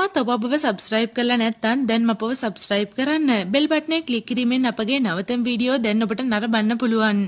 मा तब पवे सब्सक्राइब करला නැත්තම් දැන් මපව සබ්ස්ක්‍රයිබ් කරන්න බෙල් බටන් එක ක්ලික් කිරීමෙන් අපගේ නවතම වීඩියෝ දැන් ඔබට නරඹන්න පුළුවන්.